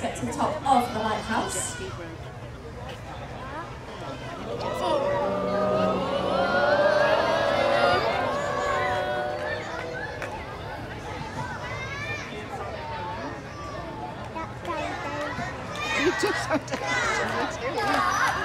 You just have to